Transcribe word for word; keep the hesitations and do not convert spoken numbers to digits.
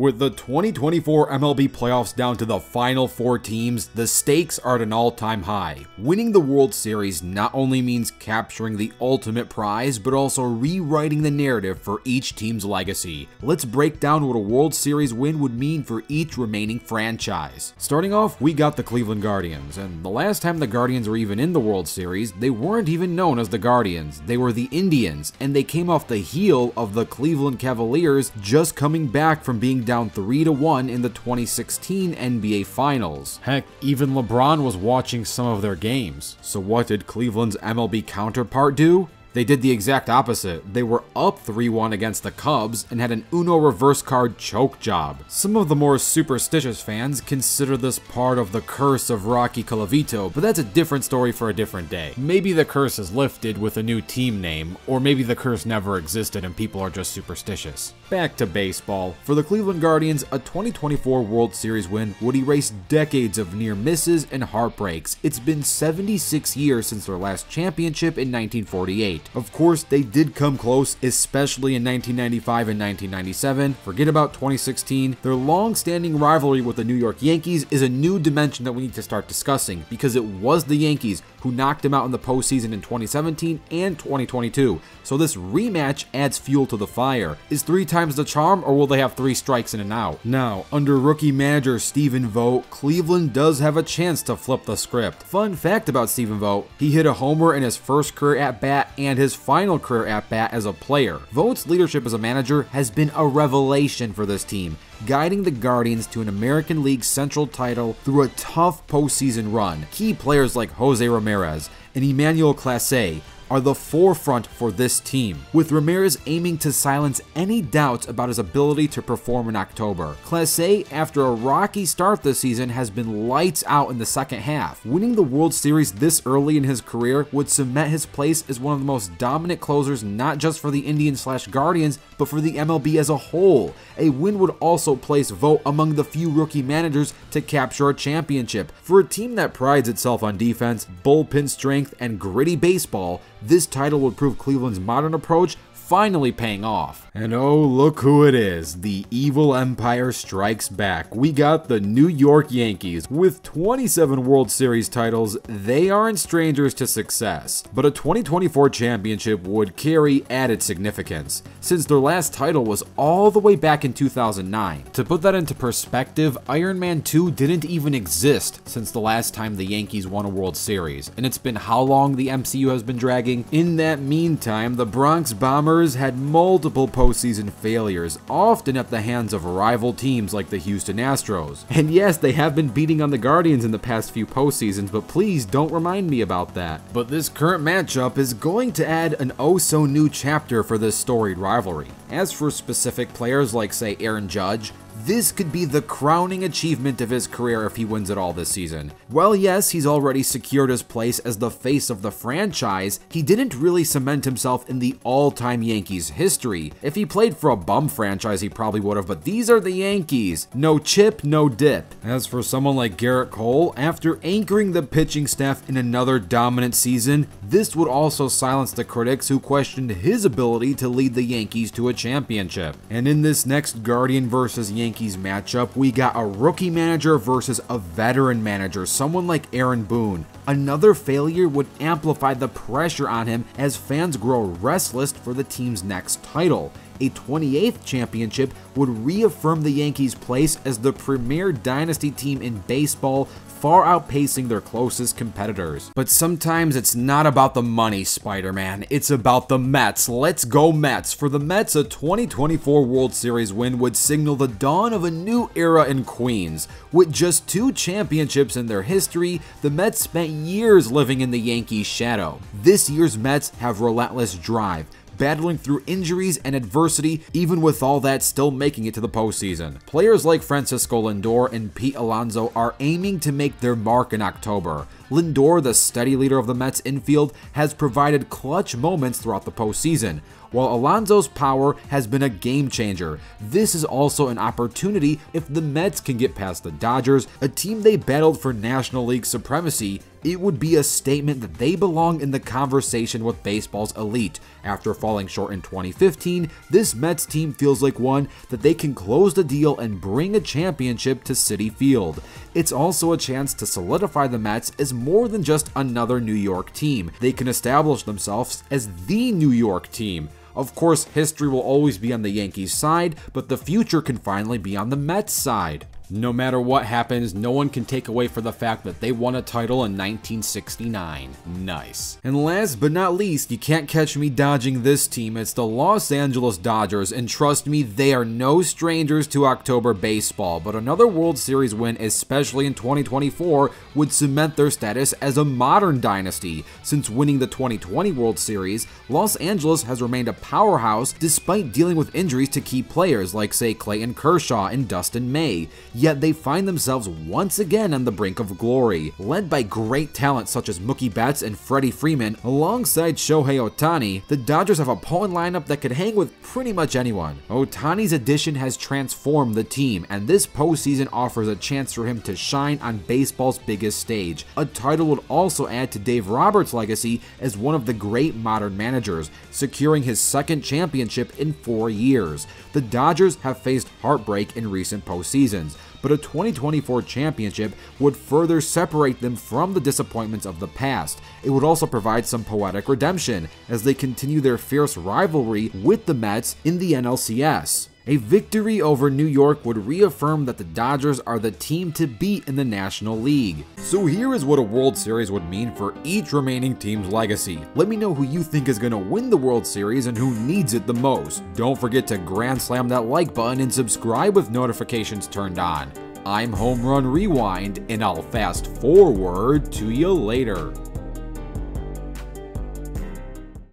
With the twenty twenty-four M L B playoffs down to the final four teams, the stakes are at an all-time high. Winning the World Series not only means capturing the ultimate prize, but also rewriting the narrative for each team's legacy. Let's break down what a World Series win would mean for each remaining franchise. Starting off, we got the Cleveland Guardians, and the last time the Guardians were even in the World Series, they weren't even known as the Guardians. They were the Indians, and they came off the heel of the Cleveland Cavaliers just coming back from being down three to one in the twenty sixteen N B A Finals. Heck, even LeBron was watching some of their games. So what did Cleveland's M L B counterpart do? They did the exact opposite. They were up three one against the Cubs and had an Uno reverse card choke job. Some of the more superstitious fans consider this part of the curse of Rocky Colavito, but that's a different story for a different day. Maybe the curse is lifted with a new team name, or maybe the curse never existed and people are just superstitious. Back to baseball. For the Cleveland Guardians, a twenty twenty-four World Series win would erase decades of near misses and heartbreaks. It's been seventy-six years since their last championship in nineteen forty-eight. Of course, they did come close, especially in nineteen ninety-five and nineteen ninety-seven. Forget about twenty sixteen. Their long-standing rivalry with the New York Yankees is a new dimension that we need to start discussing, because it was the Yankees who knocked them out in the postseason in twenty seventeen and twenty twenty-two. So this rematch adds fuel to the fire. Is three times the charm, or will they have three strikes in and out? Now, under rookie manager Stephen Vogt, Cleveland does have a chance to flip the script. Fun fact about Stephen Vogt: he hit a homer in his first career at-bat and and his final career at-bat as a player. Vogt's leadership as a manager has been a revelation for this team, guiding the Guardians to an American League Central title through a tough postseason run. Key players like Jose Ramirez and Emmanuel Clase are the forefront for this team, with Ramirez aiming to silence any doubts about his ability to perform in October. Clase, after a rocky start this season, has been lights out in the second half. Winning the World Series this early in his career would cement his place as one of the most dominant closers, not just for the Indians slash Guardians, but for the M L B as a whole. A win would also place Vogt among the few rookie managers to capture a championship. For a team that prides itself on defense, bullpen strength, and gritty baseball, this title would prove Cleveland's modern approach finally paying off. And oh, look who it is. The evil empire strikes back. We got the New York Yankees. With twenty-seven World Series titles, they aren't strangers to success, but a twenty twenty-four championship would carry added significance, since their last title was all the way back in two thousand nine. To put that into perspective, Iron Man two didn't even exist since the last time the Yankees won a World Series, and it's been how long the M C U has been dragging? In that meantime, the Bronx Bombers had multiple postseason failures, often at the hands of rival teams like the Houston Astros. And yes, they have been beating on the Guardians in the past few postseasons, but please don't remind me about that. But this current matchup is going to add an oh-so-new chapter for this storied rivalry. As for specific players like, say, Aaron Judge, this could be the crowning achievement of his career if he wins it all this season. While yes, he's already secured his place as the face of the franchise, he didn't really cement himself in the all-time Yankees history. If he played for a bum franchise, he probably would have, but these are the Yankees. No chip, no dip. As for someone like Garrett Cole, after anchoring the pitching staff in another dominant season, this would also silence the critics who questioned his ability to lead the Yankees to a championship. And in this next Guardian versus Yankees Yankees matchup, we got a rookie manager versus a veteran manager, someone like Aaron Boone. Another failure would amplify the pressure on him as fans grow restless for the team's next title. A twenty-eighth championship would reaffirm the Yankees' place as the premier dynasty team in baseball, far outpacing their closest competitors. But sometimes it's not about the money, Spider-Man. It's about the Mets. Let's go Mets. For the Mets, a twenty twenty-four World Series win would signal the dawn of a new era in Queens. With just two championships in their history, the Mets spent years living in the Yankees' shadow. This year's Mets have relentless drive, battling through injuries and adversity, even with all that still making it to the postseason. Players like Francisco Lindor and Pete Alonso are aiming to make their mark in October. Lindor, the steady leader of the Mets infield, has provided clutch moments throughout the postseason, while Alonso's power has been a game-changer. This is also an opportunity if the Mets can get past the Dodgers, a team they battled for National League supremacy, it would be a statement that they belong in the conversation with baseball's elite. After falling short in twenty fifteen, this Mets team feels like one that they can close the deal and bring a championship to Citi Field. It's also a chance to solidify the Mets as more than just another New York team. They can establish themselves as the New York team. Of course, history will always be on the Yankees' side, but the future can finally be on the Mets' side. No matter what happens, no one can take away for the fact that they won a title in nineteen sixty-nine. Nice. And last but not least, you can't catch me dodging this team. It's the Los Angeles Dodgers, and trust me, they are no strangers to October baseball, but another World Series win, especially in twenty twenty-four, would cement their status as a modern dynasty. Since winning the twenty twenty World Series, Los Angeles has remained a powerhouse despite dealing with injuries to key players like, say, Clayton Kershaw and Dustin May. Yet they find themselves once again on the brink of glory. Led by great talent such as Mookie Betts and Freddie Freeman, alongside Shohei Ohtani, the Dodgers have a potent lineup that could hang with pretty much anyone. Ohtani's addition has transformed the team, and this postseason offers a chance for him to shine on baseball's biggest stage. A title would also add to Dave Roberts' legacy as one of the great modern managers, securing his second championship in four years. The Dodgers have faced heartbreak in recent postseasons, but a twenty twenty-four championship would further separate them from the disappointments of the past. It would also provide some poetic redemption as they continue their fierce rivalry with the Mets in the N L C S. A victory over New York would reaffirm that the Dodgers are the team to beat in the National League. So here is what a World Series would mean for each remaining team's legacy. Let me know who you think is going to win the World Series and who needs it the most. Don't forget to grand slam that like button and subscribe with notifications turned on. I'm Home Run Rewind, and I'll fast forward to you later.